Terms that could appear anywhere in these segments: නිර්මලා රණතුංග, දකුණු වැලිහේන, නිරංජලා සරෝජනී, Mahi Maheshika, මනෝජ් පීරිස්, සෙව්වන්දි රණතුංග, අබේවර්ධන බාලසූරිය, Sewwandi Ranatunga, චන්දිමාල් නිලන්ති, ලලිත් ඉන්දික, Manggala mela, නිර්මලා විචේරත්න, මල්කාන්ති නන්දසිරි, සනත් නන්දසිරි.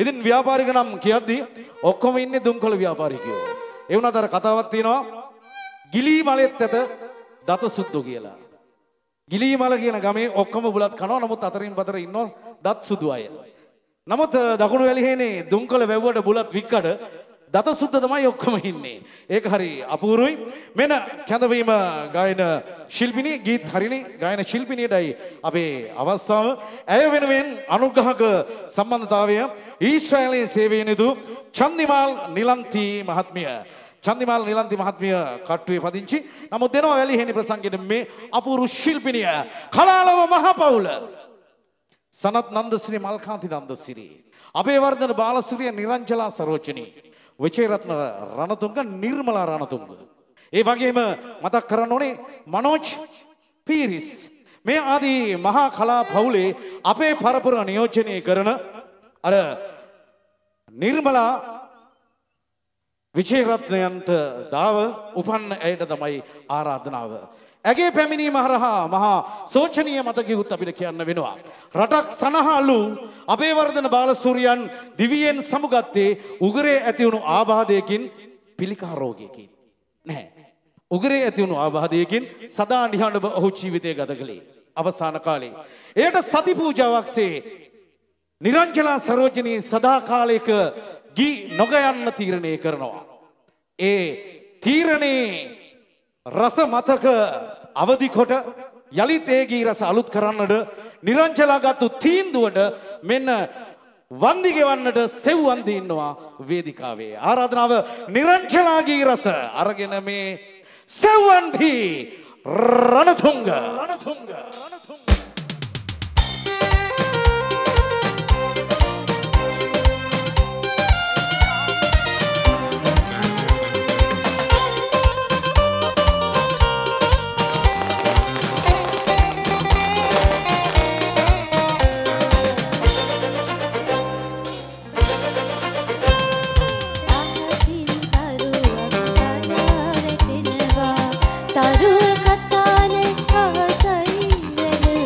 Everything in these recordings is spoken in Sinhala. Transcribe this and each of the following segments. ඉතින් ව්‍යාපාරික නම් කියද්දි ඔක්කොම ඉන්නේ දුම්කොළ ව්‍යාපාරිකයෝ. ඒ වුණාට අර කතාවක් තියෙනවා ගිලී මලෙත් ඇත දත සුද්දෝ කියලා. ගිලී මල කියන ගමේ ඔක්කොම බුලත් කනවා. නමුත් අතරින් පතර ඉන්නෝ දත් සුදු අය. නමුත් දකුණු වැලිහේනේ දුම්කොළ වැව්වට බුලත් වික්කඩ දත සුද්ද තමයි ඔක්කොම ඉන්නේ. ඒක හරි අපූර්වයි. මෙන්න කැඳවීම ගායන ශිල්පිනිය ගීත් හරිනේ ගායන ශිල්පිනියටයි අපේ අවස්ථාව. ඇය වෙනුවෙන් අනුග්‍රහක සම්බන්ධතාවය ඊශ්‍රායලයේ සේවයේ නිදු චන්දිමාල් නිලන්ති මහත්මිය. චන්දිමාල් නිලන්ති මහත්මිය කට්ටුවේ පදිංචි. නමුත් දෙනවා වැලිහෙනි ප්‍රසංගයේ මේ අපූර්ව ශිල්පිනිය කලාලව මහපවුල සනත් නන්දසිරි මල්කාන්ති නන්දසිරි අබේවර්ධන බාලසූරිය නිරංජලා සරෝජනී විචේරත්න රණතුංග නිර්මලා රණතුංග. ඒ වගේම මතක් කරන්න ඕනේ මනෝජ් පීරිස් මේ ආදී මහා කලා පවුලේ අපේ පරපුර නියෝජනය කරන අර නිර්මලා විචේරත්නයන්ට දාව උපන් ඇයට තමයි ආරාධනාව. ඇගේ පැමිණීම හරහා මහා සෝචනීය මතකයකුත් අපිට කියන්න වෙනවා. රටක් සනහලු අබේවර්ධන බාලසූරියන් දිවියෙන් සමුගත්තේ උගරේ ඇති වුණු ආබාධයකින් පිළිකා රෝගයකින් නැහැ. උගරේ ඇති වුණු ආබාධයකින් සදා නිහඬව ඔහු ජීවිතය ගත කළේ අවසාන කාලේ. එයට සති පූජාවක්සේ නිරංජලා සරෝජනී සදා කාලයක ගී නොග යන්න තීරණය කරනවා. ඒ තීරණේ රස මතක අවදි කොට යලිත් ඒගී රස අලුත් කරන්නට නිරංජලාගත්තු තීන්දුවට මෙන්න වන්දි ගෙවන්නට සෙව්වන්දි ඉන්නවා වේදිකාවේ. ආරාධනාව නිරංජලාගී රස අරගෙන මේ සෙව්වන්දි රණතුංග Taru katane avasai vele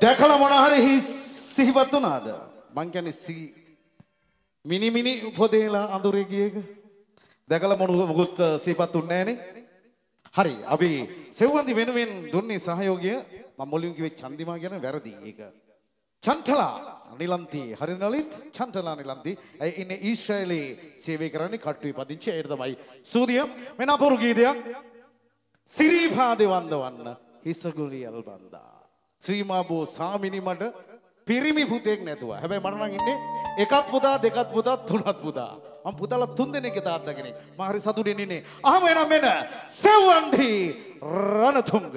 දැකලා මොන හරි සිහිපත් වුණාද? මං කියන්නේ මිනි උපදේලා අඳුරේ ගියේක. දැකලා මොකුත් සිහිපත් වුන්නේ නැහනේ. හරි, අපි සෙව්වන්දි වෙනුවෙන් දුන්නේ සහයෝගය. මම මුලින් කිව්වේ චන්දිමා කියන වැරදි. ඒක චන්ටලා නිලන්ති. හරි නලිත්, චන්ටලා නිලන්ති. ඒ ඉන්නේ ඊශ්‍රායලයේ සේවය කරන්නේ කට්ටුවේ පදිංචි. ඒකට තමයි සූදිය. මෙන්න අපූර්ව ගීතයක්. සිරිපාද වන්දවන්න හිසගුලියල් බන්දා. ශ්‍රීමා බෝ සාමිනි මට පිරිමි පුතෙක් නැතුවා. හැබැයි මට නම් ඉන්නේ එකක් පුතා, දෙකක් පුතා, තුනක් පුතා. මම පුතාලා තුන් දෙනෙක්ගේ තාත්තා කෙනෙක්. මම හරි සතුටින් ඉන්නේ. අහම එනම් මෙන්න සෙව්වන්දි රණතුංග.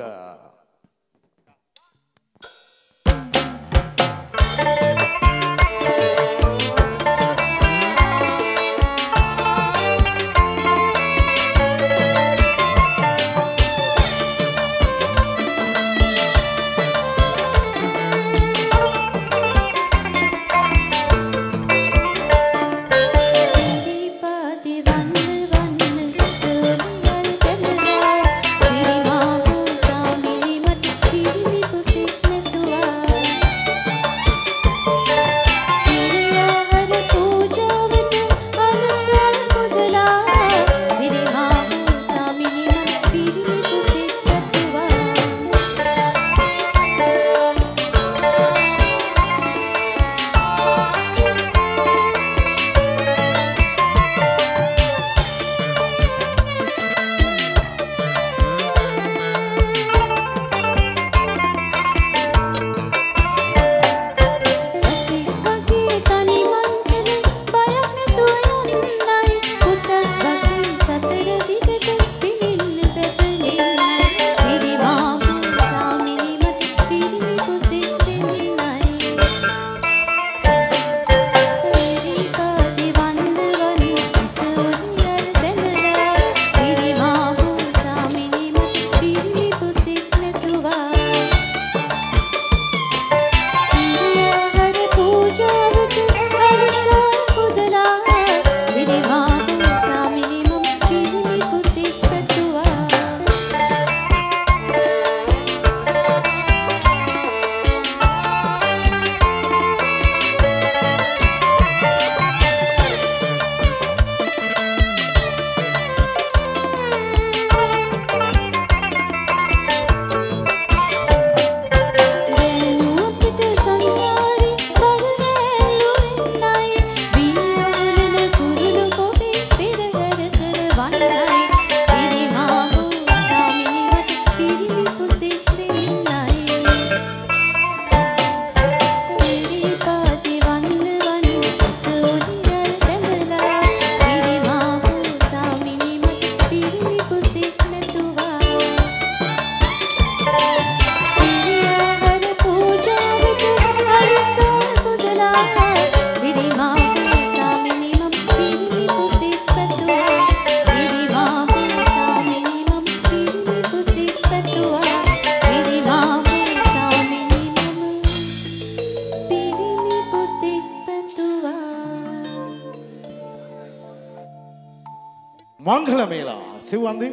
Manggala mela, Sewwandi,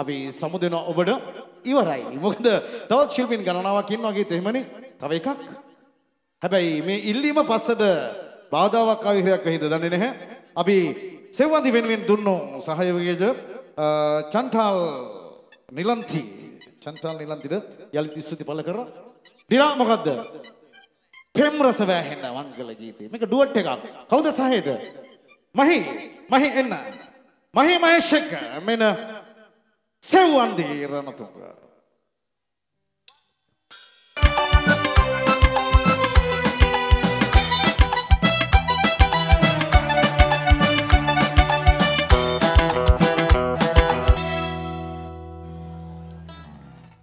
අපි සමුදෙන ඔබට ඉවරයි. මොකද තවත් ශිල්පීන් ගණනාවක් ඉන්නවා ගීතේ එහෙමනේ. තව එකක්. හැබැයි මේ ඉල්ලීම පස්සට බාධාවක් ආවිහිරයක් වෙයිද දන්නේ නැහැ. අපි Sewwandi වෙනුවෙන් දුන්නෝ සහයෝගයද චන්ටල් නිලන්තිද යලිත් ස්තුති පළ කරා. ඩිලා මොකද්ද? පෙම් රස වැහෙන මංගල ගීතේ. මේක ඩුවට් එකක්. කවුද සහයට? මහි එන්න. Mahi Maheshika mena Sewwandi Ranatunga.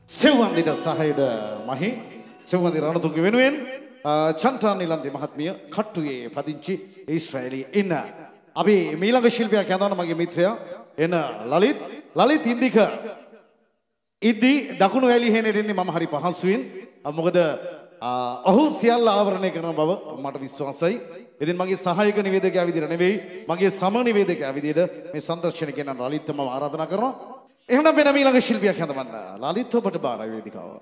Sewwandi da sahayada Mahi Sewwandi Ranatunga venuwen Chanta Nilanthi mahatmiya kattuye padinchi Israeli inna. Abi milang shilpiya kya dana magi mithya, ena lalit indika, idi dakunu eli hene dini mama hari pahansuin, amogada ahu siyalla avarane karana baba mata viswasai, idin magi sahayika nivedaka avidira nevei, magi sama nivedaka avidida, me sandarshana kena lalit thama aradhana karana, ehena bena milang shilpiya kya dana lalit thobata bara nivedikawa.